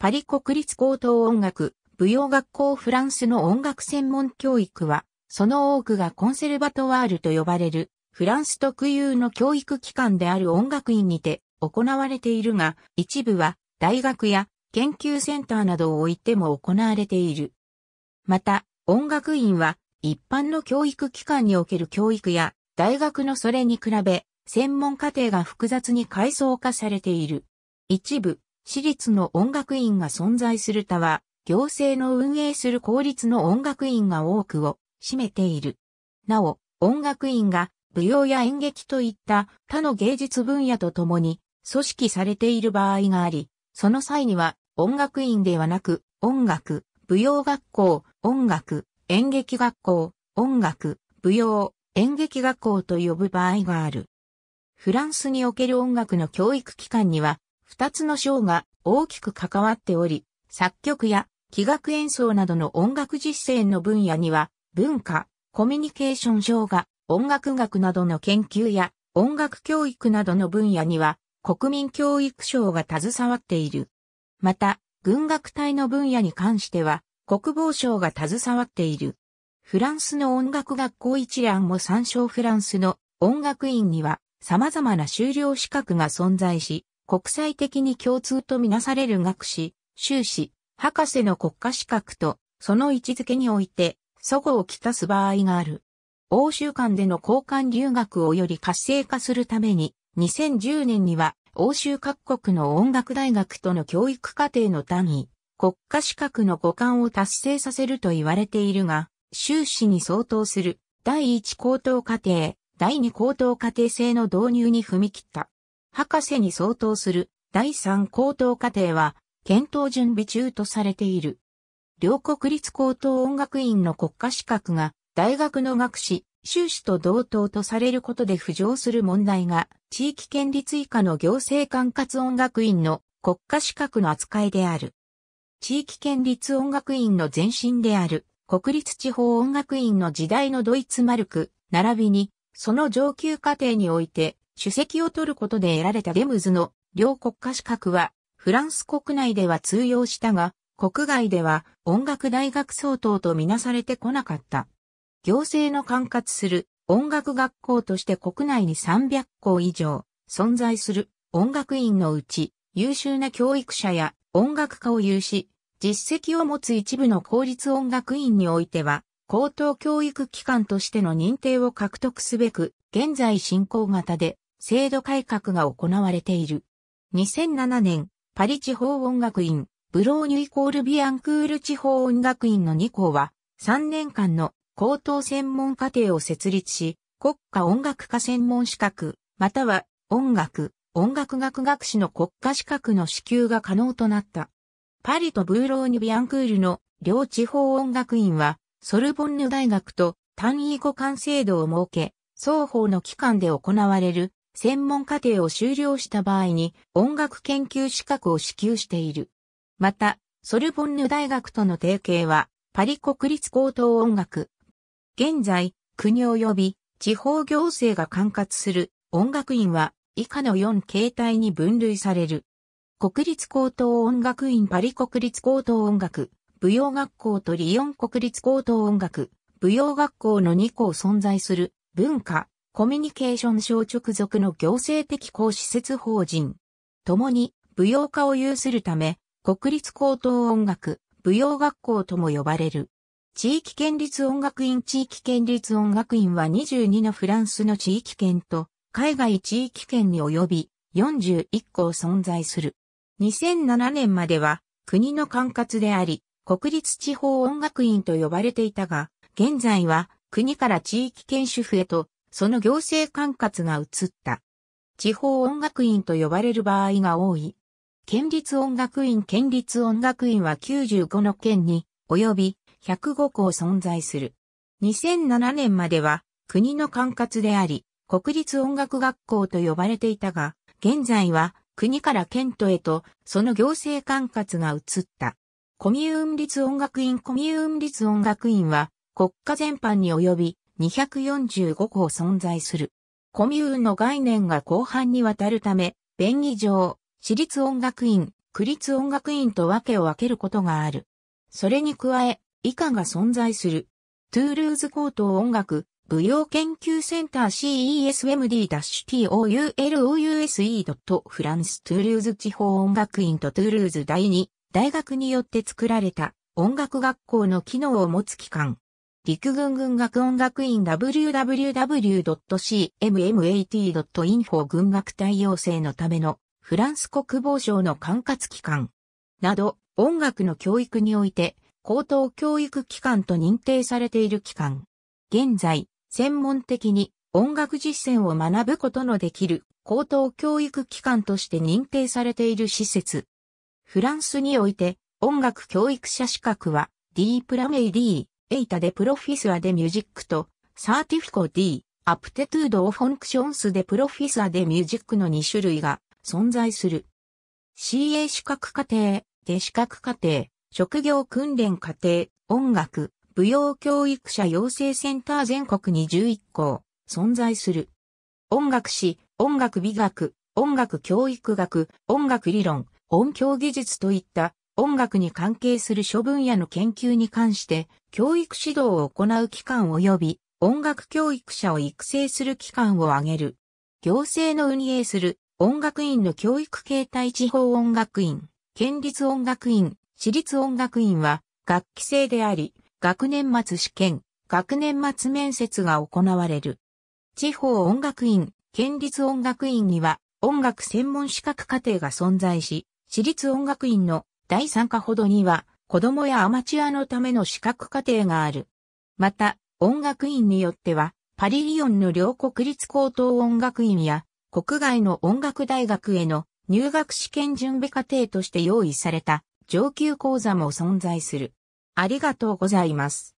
パリ国立高等音楽舞踊学校フランスの音楽専門教育は、その多くがコンセルバトワールと呼ばれる、フランス特有の教育機関である音楽院にて行われているが、一部は大学や研究センターなどを置いても行われている。また、音楽院は一般の教育機関における教育や、大学のそれに比べ、専門課程が複雑に階層化されている。一部、私立の音楽院が存在する他は、行政の運営する公立の音楽院が多くを占めている。なお、音楽院が舞踊や演劇といった他の芸術分野とともに組織されている場合があり、その際には音楽院ではなく音楽、舞踊学校、音楽、演劇学校、音楽、舞踊、演劇学校と呼ぶ場合がある。フランスにおける音楽の教育機関には、二つの章が大きく関わっており、作曲や器楽演奏などの音楽実践の分野には、文化、コミュニケーション章が、音楽学などの研究や、音楽教育などの分野には、国民教育省が携わっている。また、軍楽隊の分野に関しては、国防省が携わっている。フランスの音楽学校一覧を参照。フランスの音楽院には、様々な修了資格が存在し、国際的に共通とみなされる学士、修士、博士の国家資格と、その位置づけにおいて、齟齬をきたす場合がある。欧州間での交換留学をより活性化するために、2010年には、欧州各国の音楽大学との教育課程の単位、国家資格の互換を達成させると言われているが、修士に相当する、第一高等課程、第二高等課程制の導入に踏み切った。博士に相当する、第三高等課程は、検討準備中とされている。両国立高等音楽院の国家資格が大学の学士、修士と同等とされることで浮上する問題が地域権利以下の行政管轄音楽院の国家資格の扱いである。地域権利音楽院の前身である国立地方音楽院の時代のドイツマルク、並びにその上級課程において主席を取ることで得られたDEMSの両国家資格はフランス国内では通用したが、国外では音楽大学相当とみなされてこなかった。行政の管轄する音楽学校として国内に300校以上存在する音楽院のうち優秀な教育者や音楽家を有し、実績を持つ一部の公立音楽院においては高等教育機関としての認定を獲得すべく現在進行型で制度改革が行われている。2007年、パリ地方音楽院ブローニュ=ビアンクール地方音楽院の2校は3年間の高等専門課程を設立し、国家音楽科専門資格、または音楽、音楽学学士の国家資格の支給が可能となった。パリとブローニュ・ビアンクールの両地方音楽院は、ソルボンヌ大学と単位互換制度を設け、双方の機関で行われる専門課程を修了した場合に音楽研究資格を支給している。また、ソルボンヌ大学との提携は、パリ国立高等音楽。現在、国及び地方行政が管轄する音楽院は以下の4形態に分類される。国立高等音楽院パリ国立高等音楽、舞踊学校とリヨン国立高等音楽、舞踊学校の2校存在する文化、コミュニケーション省直属の行政的公施設法人。共に舞踊家を有するため、国立高等音楽、舞踊学校とも呼ばれる。地域県立音楽院地域県立音楽院は22のフランスの地域圏と海外地域圏に及び41校存在する。2007年までは国の管轄であり、国立地方音楽院と呼ばれていたが、現在は国から地域県主府へとその行政管轄が移った。地方音楽院と呼ばれる場合が多い。県立音楽院は95の県に及び105校存在する。2007年までは国の管轄であり、国立音楽学校と呼ばれていたが、現在は国から県都へとその行政管轄が移った。コミューン立音楽院は国家全般に及び245校存在する。コミューンの概念が広範にわたるため、便宜上、私立音楽院、区立音楽院と分けを分けることがある。それに加え、以下が存在する。トゥールーズ高等音楽舞踊研究センター CESMD-TOULOUSE.France トゥールーズ地方音楽院とトゥールーズ第二大学によって作られた音楽学校の機能を持つ機関。陸軍軍楽音楽院 www.cmmat.info 軍楽隊養成のためのフランス国防省の管轄機関など音楽の教育において高等教育機関と認定されている機関。現在、専門的に音楽実践を学ぶことのできる高等教育機関として認定されている施設。フランスにおいて音楽教育者資格は Diplômé d'état de professeur de musique と Certificat d'aptitude aux fonctions de professeur de musique の2種類が存在する。CA 資格課程、D 資格課程、職業訓練課程、音楽、舞踊教育者養成センター全国に11校存在する。音楽史、音楽美学、音楽教育学、音楽理論、音響技術といった音楽に関係する諸分野の研究に関して教育指導を行う機関及び音楽教育者を育成する機関を挙げる。行政の運営する音楽院の教育形態地方音楽院、県立音楽院、私立音楽院は学期制であり、学年末試験、学年末面接が行われる。地方音楽院、県立音楽院には音楽専門資格課程が存在し、私立音楽院の第3課ほどには子供やアマチュアのための資格課程がある。また、音楽院によっては、パリ・リヨンの両国立高等音楽院や国外の音楽大学への入学試験準備課程として用意された。上級講座も存在する。ありがとうございます。